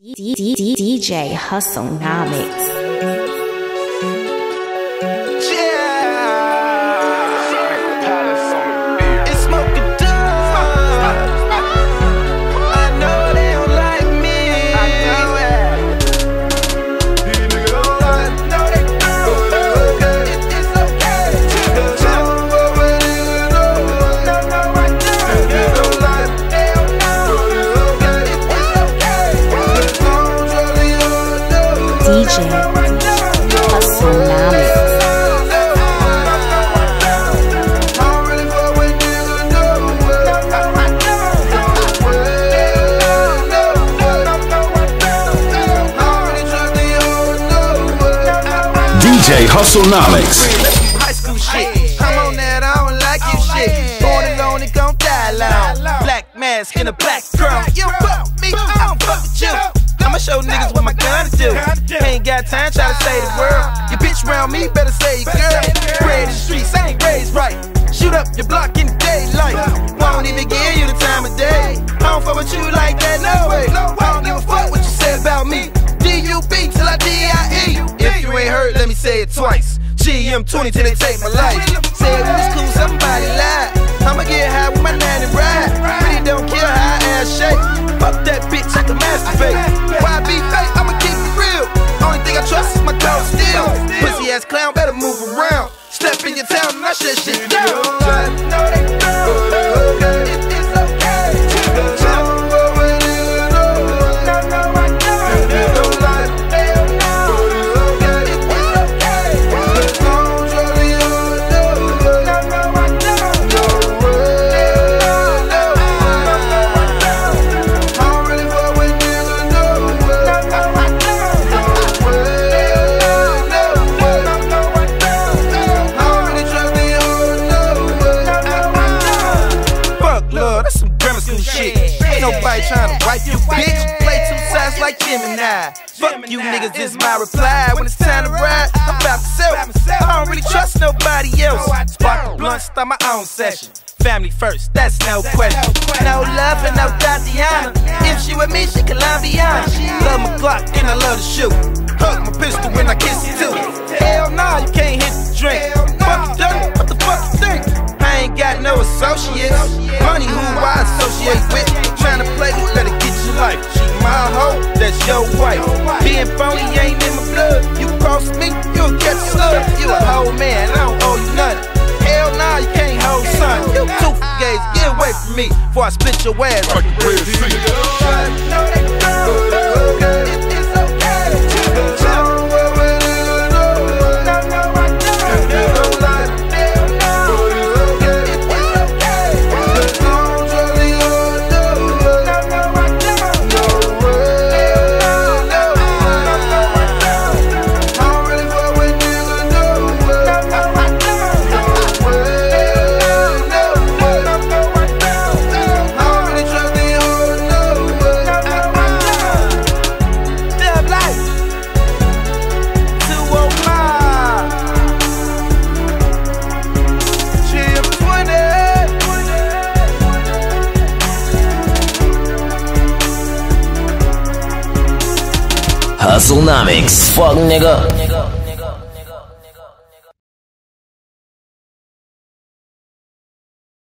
DJ Hustlenomics. Yeah. It's smoking dope. I know they don't like me. I know it. I know they don't. It's okay. Cause I'm over there. No, right now. They don't like. They don't know. DJ Hustle. DJ Hustlenomics. High school shit. I'm on that I don't like you shit. Born alone and gon' die alone. Black mask and a black girl. You fuck me, I don't fuck with you. I'ma show niggas what my gun to do. Ain't got time, try to save the world. Your bitch round me, better say your girl. Spread the streets, I ain't raised right. Shoot up your block in the daylight. Won't even give you the time of day. I don't fuck with you like that, no way. I don't give a fuck what you say about me. D-U-B till I D-I-E. If you ain't heard, let me say it twice. GM20 till they take my life. Said it was cool, somebody lied. I'ma get high with my 90 ride. Pretty don't care how I ass shake. Fuck that bitch, I can masturbate. Pussy ass clown, better move around. Step in your town and I shut shit down. I know they know. It's okay. Jump over there. No, I know. They don't like. They don't know. It's okay. As long as you know. No, I know. I don't really fuck with niggas. No, I know. Shit. Ain't nobody tryna wipe you, bitch. Play two sides like Gemini. Fuck you niggas is my reply. When it's time to ride, I'm about myself. I don't really trust nobody else. Spark the blunt, start my own session. Family first, that's no question. No love and no Tatiana. If she with me, she Colombiana. Love my Glock and I love to shoot. Hug my pistol when I kiss it too. Hell nah, you can't hit the drink. Fuck you dirty, what the fuck you think? I ain't got no associates. Money who I associate with. Tryna play, you better get your life. She my hoe, that's your wife. Being phony ain't in my blood. You cross me, you'll get slugged. You a whole man, I don't owe you nothing. Hell nah, you can't hold son. You two gays, get away from me before I spit your ass like a real nigga. Hustlenomics, fuck nigga.